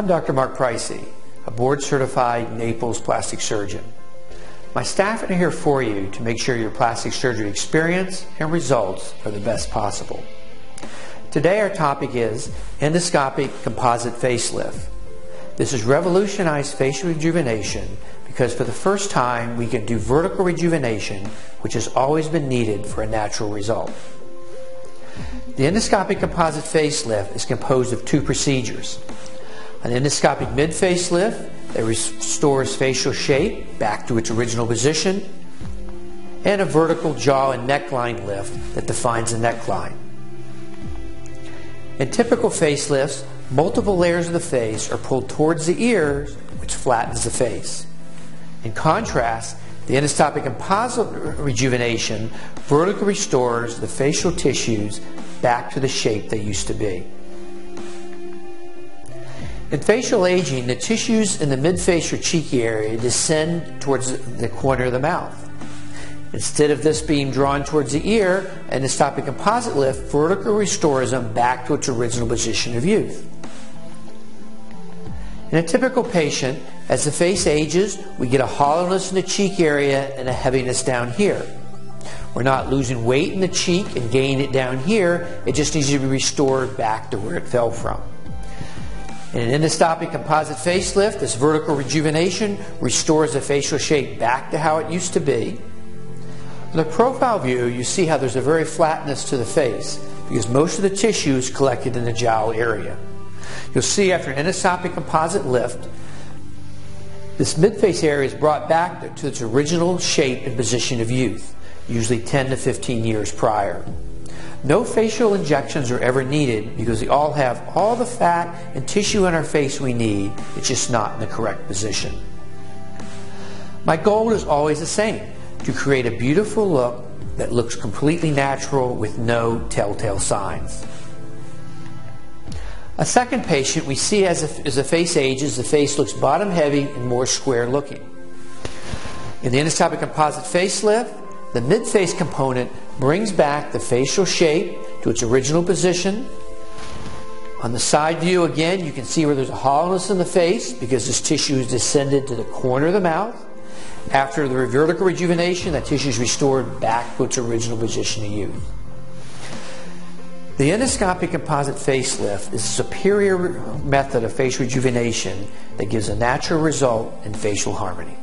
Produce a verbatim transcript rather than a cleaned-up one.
I'm Doctor Mark Prysi, a board-certified Naples plastic surgeon. My staff are here for you to make sure your plastic surgery experience and results are the best possible. Today our topic is endoscopic composite facelift. This has revolutionized facial rejuvenation because for the first time we can do vertical rejuvenation, which has always been needed for a natural result. The endoscopic composite facelift is composed of two procedures. An endoscopic mid-facelift that restores facial shape back to its original position, and a vertical jaw and neckline lift that defines the neckline. In typical facelifts, multiple layers of the face are pulled towards the ears, which flattens the face. In contrast, the endoscopic composite rejuvenation vertically restores the facial tissues back to the shape they used to be. In facial aging, the tissues in the mid-face or cheek area descend towards the corner of the mouth. Instead of this being drawn towards the ear, an endoscopic composite lift vertically restores them back to its original position of youth. In a typical patient, as the face ages, we get a hollowness in the cheek area and a heaviness down here. We're not losing weight in the cheek and gaining it down here, it just needs to be restored back to where it fell from. In an endoscopic composite facelift, this vertical rejuvenation restores the facial shape back to how it used to be. In the profile view, you see how there's a very flatness to the face because most of the tissue is collected in the jowl area. You'll see after an endoscopic composite lift, this mid-face area is brought back to its original shape and position of youth, usually ten to fifteen years prior. No facial injections are ever needed because we all have all the fat and tissue in our face we need, it's just not in the correct position. My goal is always the same, to create a beautiful look that looks completely natural with no telltale signs. A second patient we see as, a, as the face ages, the face looks bottom heavy and more square looking. In the endoscopic composite facelift, the mid-face component brings back the facial shape to its original position. On the side view again, you can see where there's a hollowness in the face because this tissue is descended to the corner of the mouth. After the vertical rejuvenation, that tissue is restored back to its original position of youth. The endoscopic composite facelift is a superior method of facial rejuvenation that gives a natural result in facial harmony.